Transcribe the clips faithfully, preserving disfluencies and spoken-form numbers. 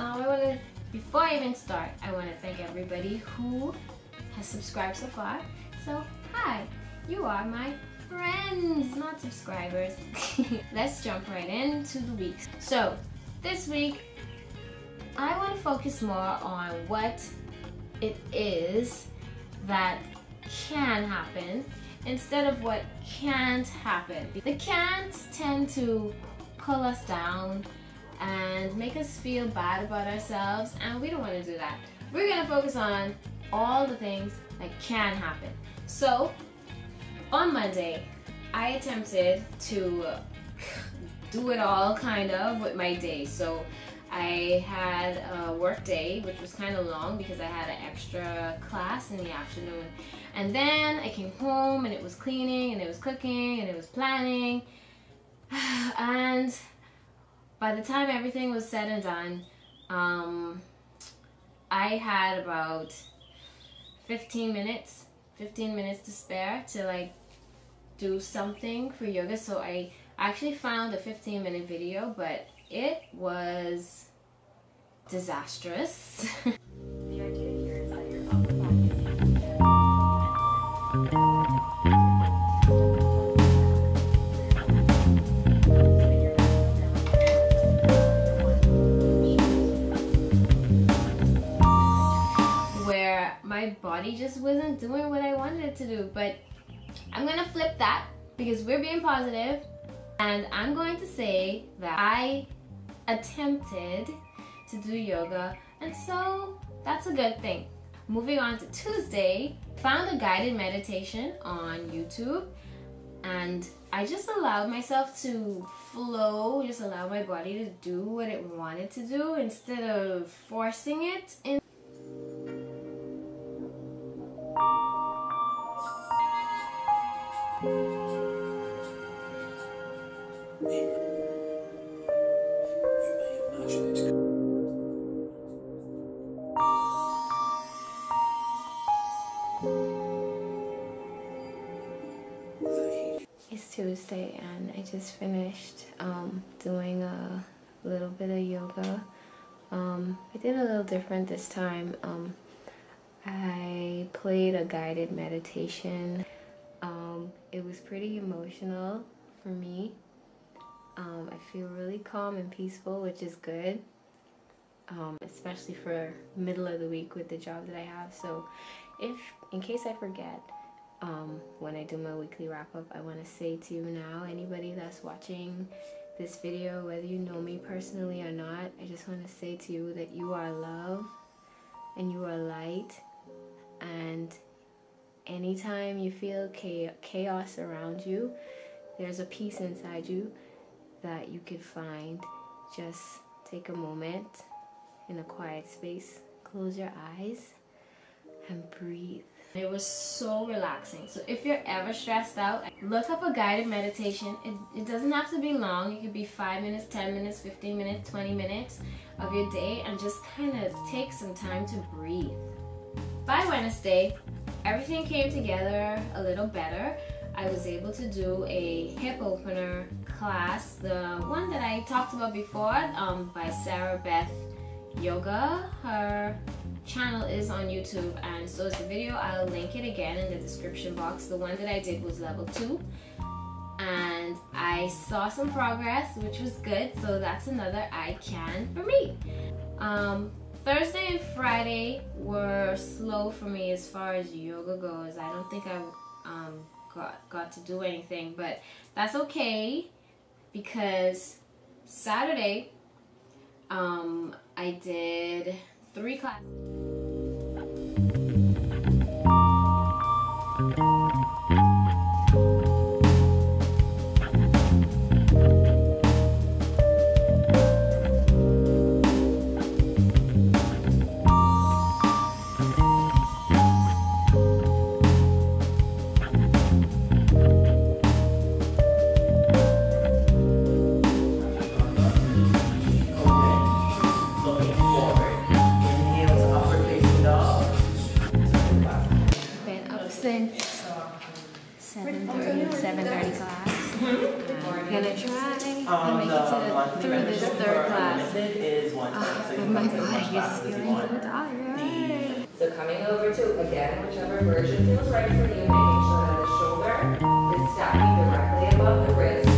Um, I wanna, before I even start, I want to thank everybody who has subscribed so far. So, hi, you are my friends, not subscribers. Let's jump right into the week. So, this week, I want to focus more on what it is that can happen instead of what can't happen. The can'ts tend to pull us down and make us feel bad about ourselves, and we don't want to do that. We're going to focus on all the things that can happen. So, on Monday, I attempted to do it all, kind of, with my day. So, I had a work day, which was kind of long because I had an extra class in the afternoon. And then I came home and it was cleaning and it was cooking and it was planning. And by the time everything was said and done, um, I had about fifteen minutes to spare to like do something for yoga. So I actually found a fifteen minute video, but it was disastrous. Where my body just wasn't doing what I wanted it to do, but I'm gonna flip that because we're being positive, and I'm going to say that I attempted to do yoga, and so that's a good thing. Moving on to Tuesday, found a guided meditation on YouTube, and I just allowed myself to flow, just allow my body to do what it wanted to do instead of forcing it in. It's Tuesday and I just finished um, doing a little bit of yoga. Um, I did a little different this time. Um, I played a guided meditation. Um, it was pretty emotional for me. Um, I feel really calm and peaceful, which is good, um, especially for middle of the week with the job that I have. So if, in case I forget, Um, when I do my weekly wrap-up, I want to say to you now, anybody that's watching this video, whether you know me personally or not, I just want to say to you that you are love and you are light, and anytime you feel chaos around you, there's a peace inside you that you can find. Just take a moment in a quiet space, close your eyes and breathe. It was so relaxing. So if you're ever stressed out, look up a guided meditation. It, it doesn't have to be long. It could be five minutes, ten minutes, fifteen minutes, twenty minutes of your day, and just kind of take some time to breathe. By Wednesday, everything came together a little better. I was able to do a hip opener class, the one that I talked about before, um, by Sarah Beth Yoga. Her channel is on YouTube, and so is the video. I'll link it again in the description box. The one that I did was level two, and I saw some progress, which was good, so that's another I can for me. Um, Thursday and Friday were slow for me as far as yoga goes. I don't think I um, got, got to do anything, but that's okay, because Saturday um, I did three classes. seven thirty class. I'm going to try to make it to through this third class. Oh, my body is feeling tired. So coming over to, again, whichever version feels right for you, making sure that the shoulder is stacking directly above the wrist,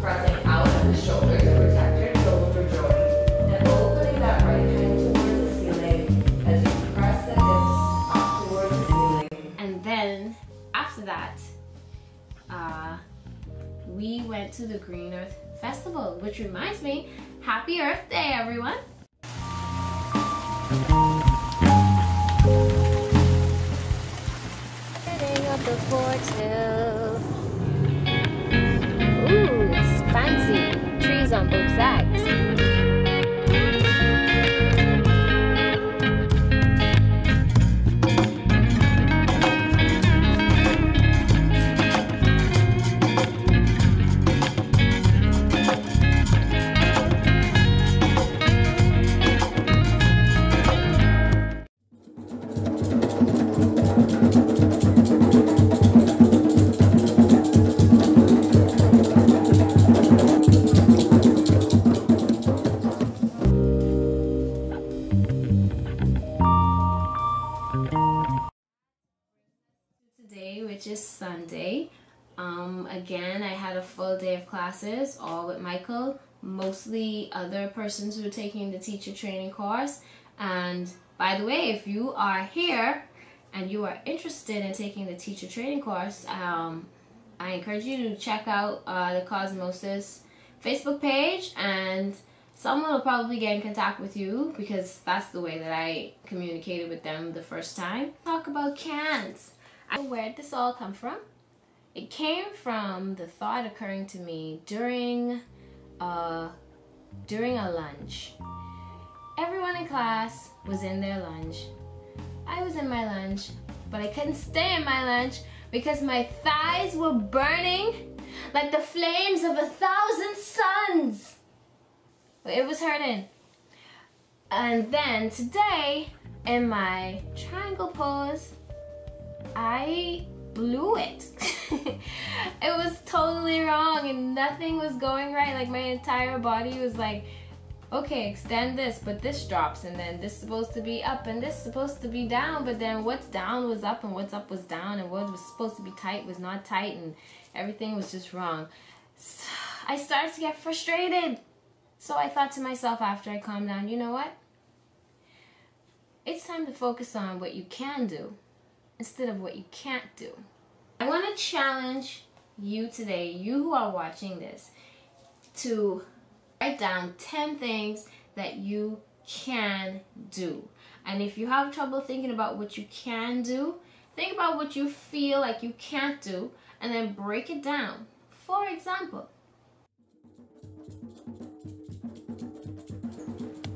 pressing out of the shoulder to protect your shoulder joint, and opening that right hand towards the ceiling as you press the hips up towards the ceiling. And then, after that, uh, we went to the Green Earth Festival, which reminds me, happy Earth Day, everyone! Setting up the portal. Ooh, it's fancy. Trees on both sides. Sunday. Um, again, I had a full day of classes, all with Michael, mostly other persons who are taking the teacher training course. And by the way, if you are here and you are interested in taking the teacher training course, um, I encourage you to check out uh, the Cosmosis Facebook page, and someone will probably get in contact with you, because that's the way that I communicated with them the first time. Talk about cans. Where did this all come from? It came from the thought occurring to me during uh, during a lunch. Everyone in class was in their lunch. I was in my lunch, but I couldn't stay in my lunch because my thighs were burning like the flames of a thousand suns. It was hurting. And then today, in my triangle pose, I blew it. It was totally wrong and nothing was going right. Like, my entire body was like, okay, extend this, but this drops, and then this is supposed to be up and this is supposed to be down, but then what's down was up and what's up was down, and what was supposed to be tight was not tight, and everything was just wrong. So I started to get frustrated. So I thought to myself after I calmed down, you know what? It's time to focus on what you can do instead of what you can't do. I want to challenge you today, you who are watching this, to write down ten things that you can do. And if you have trouble thinking about what you can do, think about what you feel like you can't do, and then break it down. For example.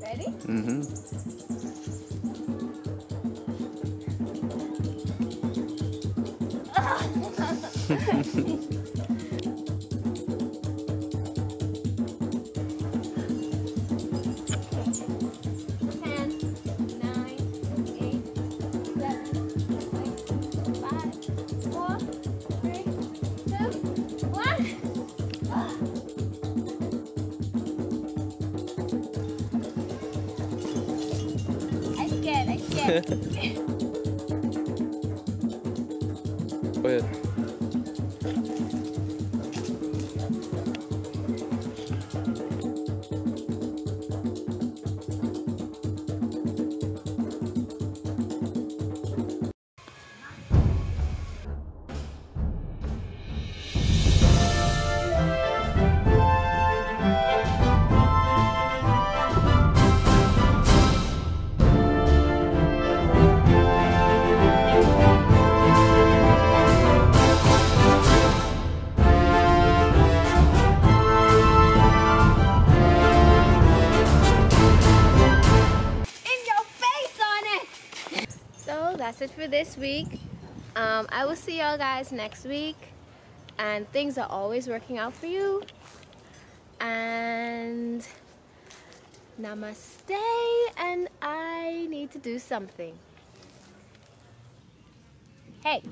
Ready? Mm-hmm. ten, nine, eight, seven, six, five, four, three, two, one. I scared, I scared. Wait. That's it for this week. um, I will see y'all guys next week, and things are always working out for you, and namaste. And I need to do something. Hey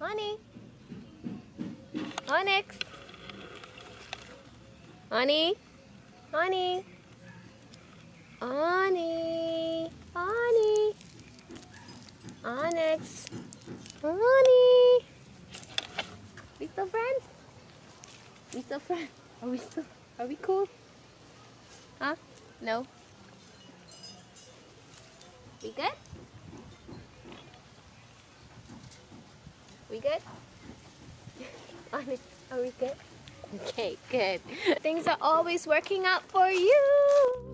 honey. Onyx. Oni. Oni. Oni. Oni. Onyx. Oni. We still friends? We still friends? Are we still? Are we cool? Huh? No. We good? We good? Onyx, are we good? Okay, good. Things are always working out for you.